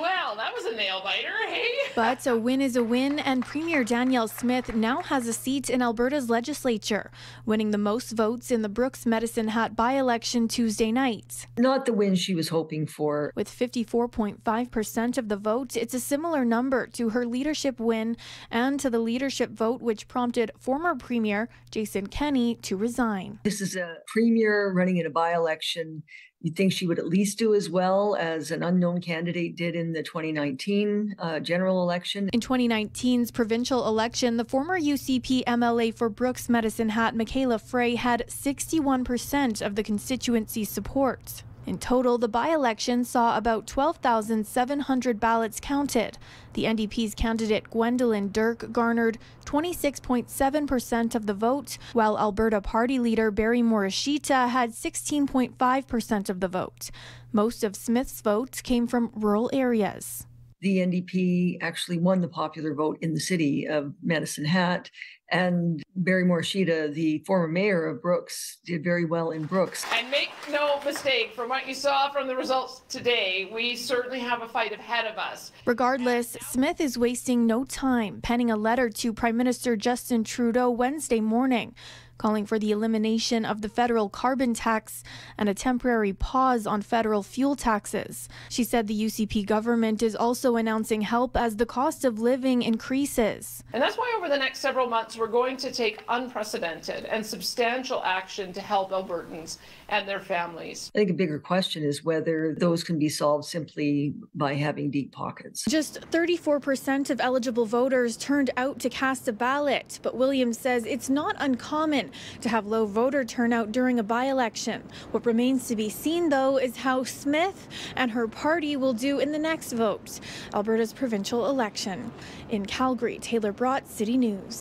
Well, that was a nail-biter, hey? But a win is a win, and Premier Danielle Smith now has a seat in Alberta's legislature, winning the most votes in the Brooks-Medicine Hat by-election Tuesday night. Not the win she was hoping for. With 54.5% of the vote, it's a similar number to her leadership win and to the leadership vote which prompted former Premier Jason Kenney to resign. This is a Premier running in a by-election. You'd think she would at least do as well as an unknown candidate did in the 2019 general election. In 2019's provincial election, the former UCP MLA for Brooks-Medicine Hat, Michaela Frey, had 61% of the constituency's support. In total, the by-election saw about 12,700 ballots counted. The NDP's candidate Gwendolyn Dirk garnered 26.7% of the vote, while Alberta Party leader Barry Morishita had 16.5% of the vote. Most of Smith's votes came from rural areas. The NDP actually won the popular vote in the city of Medicine Hat, and Barry Morishita, the former mayor of Brooks, did very well in Brooks. And make no mistake, from what you saw from the results today, we certainly have a fight ahead of us. Regardless, Smith is wasting no time, penning a letter to Prime Minister Justin Trudeau Wednesday morning, calling for the elimination of the federal carbon tax and a temporary pause on federal fuel taxes. She said the UCP government is also announcing help as the cost of living increases. And that's why over the next several months, we're going to take unprecedented and substantial action to help Albertans and their families. I think a bigger question is whether those can be solved simply by having deep pockets. Just 34% of eligible voters turned out to cast a ballot, but Williams says it's not uncommon to have low voter turnout during a by-election. What remains to be seen, though, is how Smith and her party will do in the next vote, Alberta's provincial election. In Calgary, Taylor Braat, City News.